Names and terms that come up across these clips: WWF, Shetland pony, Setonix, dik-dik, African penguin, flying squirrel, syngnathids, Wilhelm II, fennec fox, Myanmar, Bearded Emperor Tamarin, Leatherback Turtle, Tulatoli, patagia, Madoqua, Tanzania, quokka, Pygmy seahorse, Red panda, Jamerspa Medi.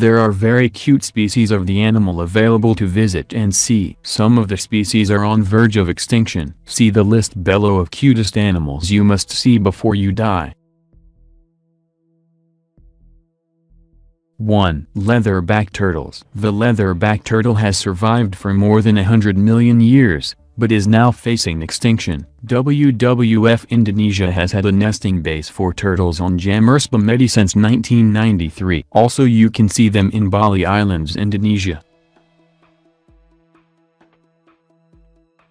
There are very cute species of the animal available to visit and see. Some of the species are on verge of extinction. See the list below of cutest animals you must see before you die. 1. Leatherback turtles. The leatherback turtle has survived for more than 100 million years, but is now facing extinction. WWF Indonesia has had a nesting base for turtles on Jamerspa Medi since 1993. Also you can see them in Bali Islands, Indonesia.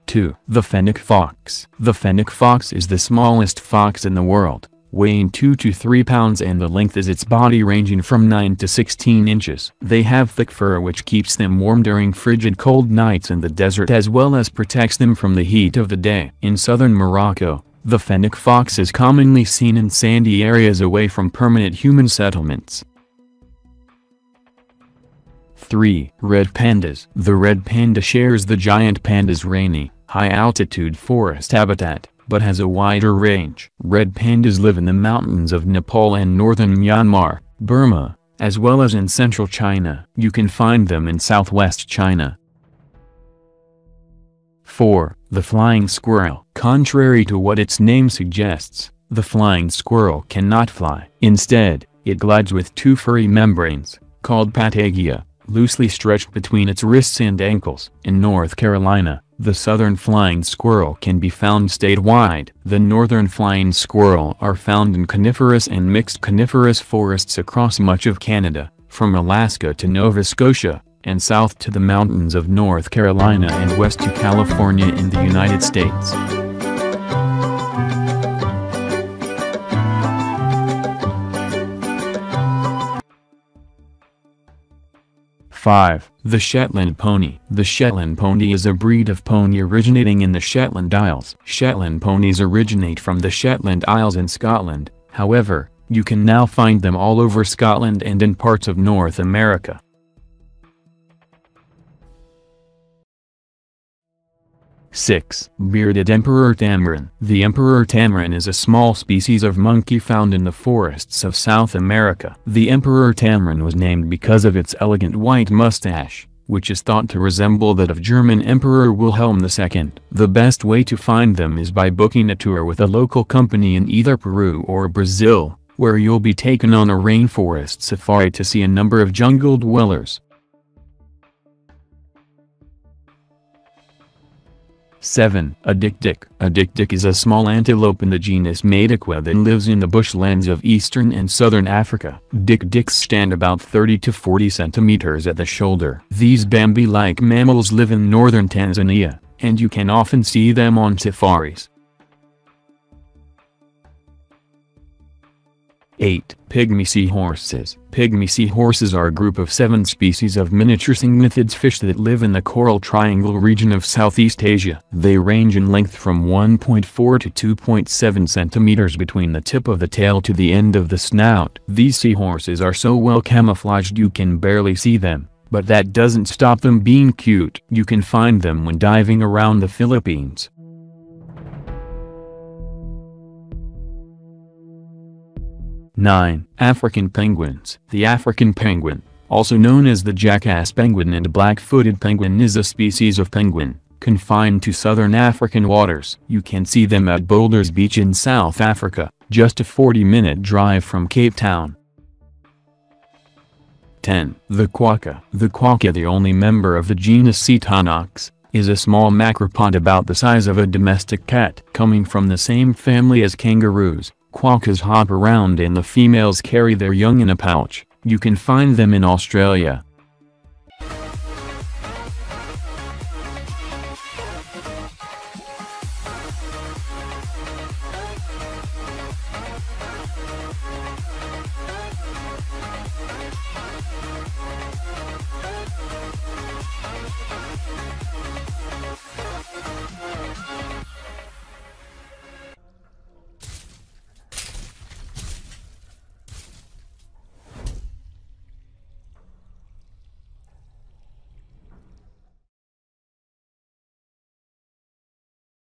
2. The fennec fox. The fennec fox is the smallest fox in the world, weighing 2 to 3 pounds, and the length is its body ranging from 9 to 16 inches. They have thick fur which keeps them warm during frigid cold nights in the desert as well as protects them from the heat of the day. In southern Morocco, the fennec fox is commonly seen in sandy areas away from permanent human settlements. 3. Red pandas. The red panda shares the giant panda's rainy, high-altitude forest habitat, but has a wider range. Red pandas live in the mountains of Nepal and northern Myanmar, Burma, as well as in central China. You can find them in southwest China. 4. The flying squirrel. Contrary to what its name suggests, the flying squirrel cannot fly. Instead, it glides with two furry membranes, called patagia, loosely stretched between its wrists and ankles. In North Carolina, the southern flying squirrel can be found statewide. The northern flying squirrel are found in coniferous and mixed coniferous forests across much of Canada, from Alaska to Nova Scotia, and south to the mountains of North Carolina and west to California in the United States. 5. The Shetland pony. The Shetland pony is a breed of pony originating in the Shetland Isles. Shetland ponies originate from the Shetland Isles in Scotland, however, you can now find them all over Scotland and in parts of North America. 6. Bearded Emperor Tamarin. The Emperor Tamarin is a small species of monkey found in the forests of South America. The Emperor Tamarin was named because of its elegant white mustache, which is thought to resemble that of German Emperor Wilhelm II. The best way to find them is by booking a tour with a local company in either Peru or Brazil, where you'll be taken on a rainforest safari to see a number of jungle dwellers. 7. A dik-dik. A dik-dik is a small antelope in the genus Madoqua that lives in the bushlands of eastern and southern Africa. Dik-diks stand about 30 to 40 centimeters at the shoulder. These Bambi-like mammals live in northern Tanzania, and you can often see them on safaris. 8. Pygmy seahorses. Pygmy seahorses are a group of 7 species of miniature syngnathids fish that live in the Coral Triangle region of Southeast Asia. They range in length from 1.4 to 2.7 centimeters between the tip of the tail to the end of the snout. These seahorses are so well camouflaged you can barely see them, but that doesn't stop them being cute. You can find them when diving around the Philippines. 9. African penguins. The African penguin, also known as the jackass penguin and black-footed penguin, is a species of penguin, confined to southern African waters. You can see them at Boulders Beach in South Africa, just a 40-minute drive from Cape Town. 10. The quokka. The quokka, the only member of the genus Setonix, is a small macropod about the size of a domestic cat. Coming from the same family as kangaroos, quokkas hop around and the females carry their young in a pouch. You can find them in Australia,